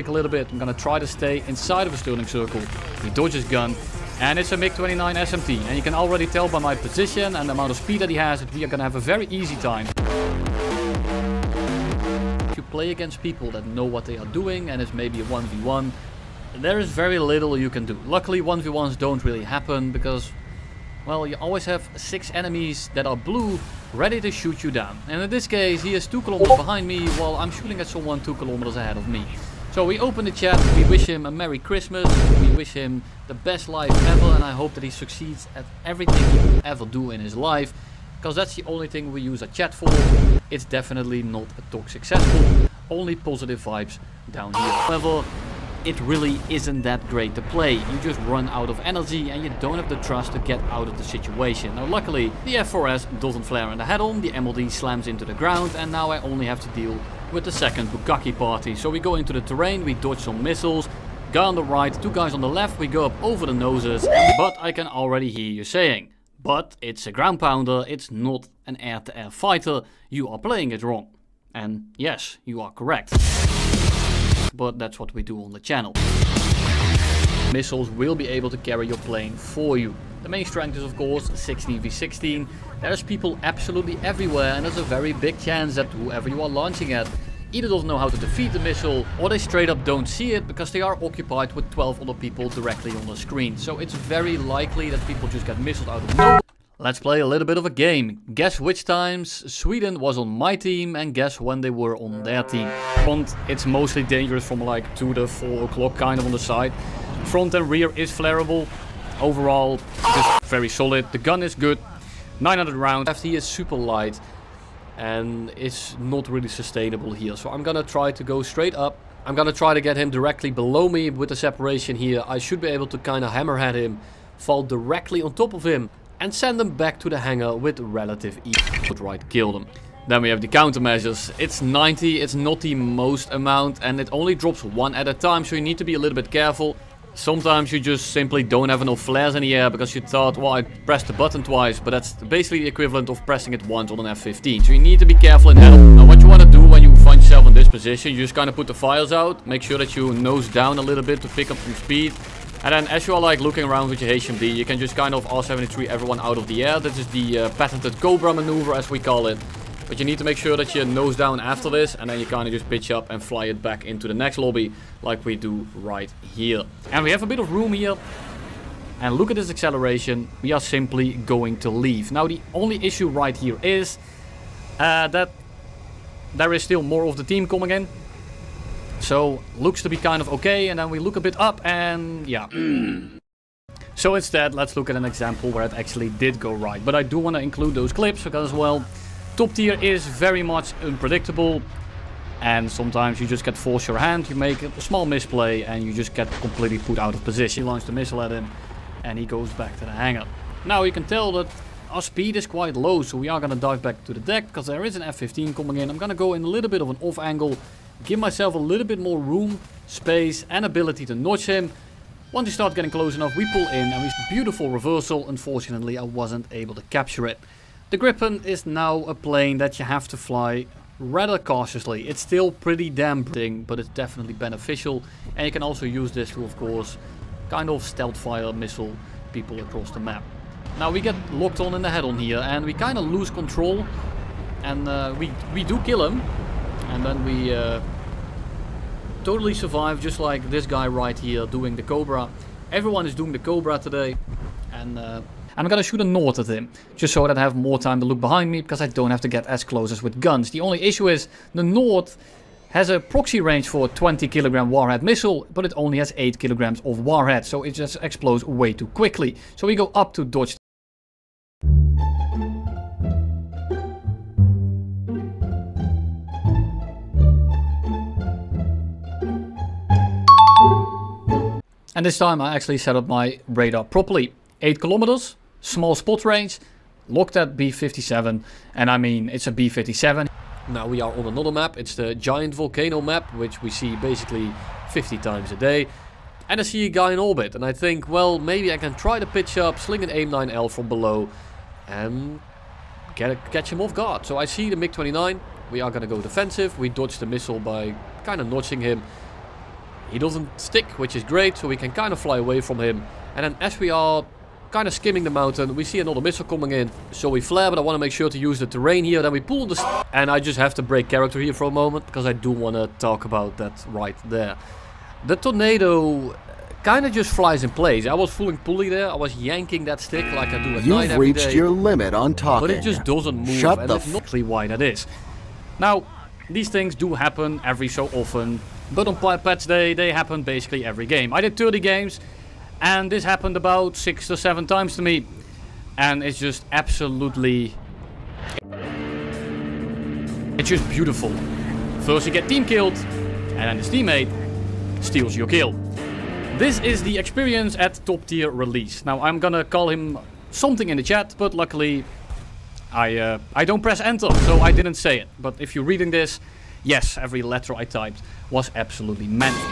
A little bit. I'm gonna try to stay inside of a Sterling circle. He dodges gun, and it's a MiG-29 SMT. And you can already tell by my position and the amount of speed that he has that we are gonna have a very easy time. If you play against people that know what they are doing and it's maybe a 1v1, there is very little you can do. Luckily, 1v1s don't really happen because, well, you always have 6 enemies that are blue ready to shoot you down. And in this case, he is 2 kilometers behind me while I'm shooting at someone 2 kilometers ahead of me. So we open the chat, we wish him a Merry Christmas, we wish him the best life ever, and I hope that he succeeds at everything he will ever do in his life, because that's the only thing we use a chat for. It's definitely not a toxic cesspool, only positive vibes down here. However, it really isn't that great to play. You just run out of energy and you don't have the trust to get out of the situation. Now luckily, the F4S doesn't flare in the head-on, the MLD slams into the ground, and now I only have to deal with the second Bukaki party. So we go into the terrain, we dodge some missiles, guy on the right, 2 guys on the left, we go up over the noses, but I can already hear you saying, but it's a ground pounder, it's not an air-to-air fighter, you are playing it wrong. And yes, you are correct. But that's what we do on the channel. Missiles will be able to carry your plane for you. The main strength is of course 16v16. There's people absolutely everywhere and there's a very big chance that whoever you are launching at either doesn't know how to defeat the missile or they straight up don't see it because they are occupied with 12 other people directly on the screen. So it's very likely that people just get missiles out of nowhere. Let's play a little bit of a game. Guess which times Sweden was on my team and guess when they were on their team. Front, it's mostly dangerous from like 2 to 4 o'clock kind of on the side. Front and rear is flareable. Overall, just very solid. The gun is good. 900 rounds. Left, he is super light and it's not really sustainable here. So I'm gonna try to go straight up. I'm gonna try to get him directly below me with the separation here. I should be able to kind of hammerhead him, fall directly on top of him, and send them back to the hangar with relative ease. Would right kill them. Then we have the countermeasures. It's 90, it's not the most amount, and it only drops 1 at a time, so you need to be a little bit careful. Sometimes you just simply don't have enough flares in the air because you thought, well, I pressed the button twice, but that's basically the equivalent of pressing it once on an F-15. So you need to be careful in handle. Now what you want to do when you find yourself in this position, you just kind of put the fires out, make sure that you nose down a little bit to pick up some speed. And then as you are like looking around with your HMD, you can just kind of R-73 everyone out of the air. This is the patented Cobra maneuver as we call it. But you need to make sure that you nose down after this. And then you kind of just pitch up and fly it back into the next lobby like we do right here. And we have a bit of room here. And look at this acceleration. We are simply going to leave. Now the only issue right here is that there is still more of the team coming in. So, looks to be kind of okay, and then we look a bit up and yeah. So instead, let's look at an example where it actually did go right. But I do want to include those clips because, well, top tier is very much unpredictable. And sometimes you just get forced your hand, you make a small misplay and you just get completely put out of position. He launched the missile at him and he goes back to the hangar. Now you can tell that our speed is quite low, so we are going to dive back to the deck because there is an F-15 coming in. I'm going to go in a little bit of an off angle. Give myself a little bit more room, space and ability to notch him. Once you start getting close enough, we pull in and we see beautiful reversal. Unfortunately, I wasn't able to capture it. The Gripen is now a plane that you have to fly rather cautiously. It's still pretty damn thing, but it's definitely beneficial. And you can also use this to, of course, kind of stealth fire missile people across the map. Now we get locked on in the head-on here and we kind of lose control. And we do kill him. And then we totally survive, just like this guy right here doing the Cobra. Everyone is doing the Cobra today. And I'm gonna shoot a north at him, just so that I have more time to look behind me, because I don't have to get as close as with guns. The only issue is the north has a proxy range for a 20 kilogram warhead missile, but it only has 8 kilograms of warhead, so it just explodes way too quickly. So we go up to dodge. And this time I actually set up my radar properly. 8 kilometers, small spot range, locked at B-57. And I mean, it's a B-57. Now we are on another map. It's the giant volcano map, which we see basically 50 times a day. And I see a guy in orbit. And I think, well, maybe I can try to pitch up, sling an AIM-9L from below and catch him off guard. So I see the MiG-29. We are going to go defensive. We dodge the missile by kind of notching him. He doesn't stick, which is great, so we can kind of fly away from him. And then as we are kind of skimming the mountain, we see another missile coming in. So we flare, but I want to make sure to use the terrain here. Then we pull the... And I just have to break character here for a moment, because I do want to talk about that right there. The tornado kind of just flies in place. I was fooling pulley there. I was yanking that stick like I do at night every day. You've reached your limit on talking. But it just doesn't move. Shut the f***. And that's not why that is. Now, these things do happen every so often. But on Patch Day, they happen basically every game. I did 30 games, and this happened about 6 to 7 times to me. And it's just absolutely... It's just beautiful. First you get team killed, and then his teammate steals your kill. This is the experience at Top Tier release. Now, I'm gonna call him something in the chat, but luckily... I don't press enter, so I didn't say it. But if you're reading this... Yes, every letter I typed was absolutely meant.